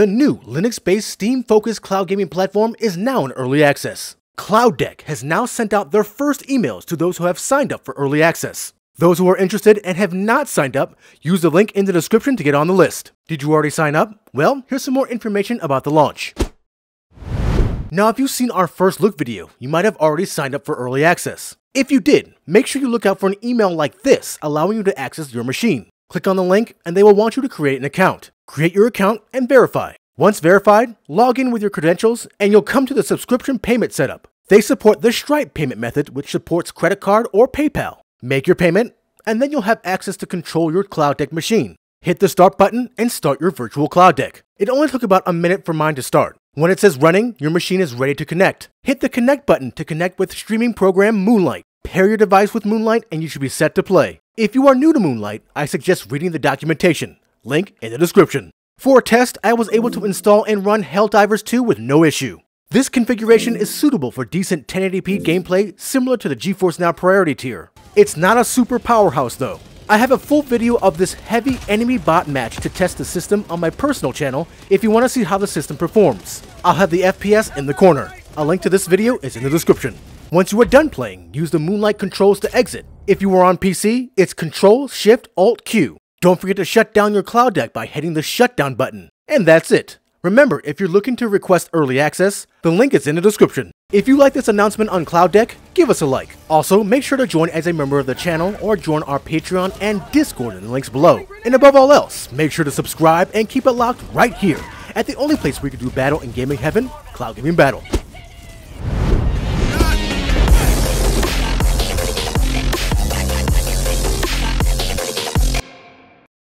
The new Linux-based Steam-focused cloud gaming platform is now in early access. CloudDeck has now sent out their first emails to those who have signed up for early access. Those who are interested and have not signed up, use the link in the description to get on the list. Did you already sign up? Well, here's some more information about the launch. Now, if you've seen our first look video, you might have already signed up for early access. If you did, make sure you look out for an email like this allowing you to access your machine. Click on the link and they will want you to create an account. Create your account and verify. Once verified, log in with your credentials and you'll come to the subscription payment setup. They support the Stripe payment method, which supports credit card or PayPal. Make your payment and then you'll have access to control your CloudDeck machine. Hit the start button and start your virtual CloudDeck. It only took about a minute for mine to start. When it says running, your machine is ready to connect. Hit the connect button to connect with streaming program Moonlight. Pair your device with Moonlight and you should be set to play. If you are new to Moonlight, I suggest reading the documentation. Link in the description. For a test, I was able to install and run Helldivers 2 with no issue. This configuration is suitable for decent 1080p gameplay similar to the GeForce Now priority tier. It's not a super powerhouse though. I have a full video of this heavy enemy bot match to test the system on my personal channel if you want to see how the system performs. I'll have the FPS in the corner. A link to this video is in the description. Once you are done playing, use the Moonlight controls to exit. If you are on PC, it's Ctrl-Shift-Alt-Q. Don't forget to shut down your CloudDeck by hitting the shutdown button. And that's it. Remember, if you're looking to request early access, the link is in the description. If you like this announcement on CloudDeck, give us a like. Also, make sure to join as a member of the channel or join our Patreon and Discord in the links below. And above all else, make sure to subscribe and keep it locked right here at the only place where you can do battle in gaming heaven, Cloud Gaming Battle.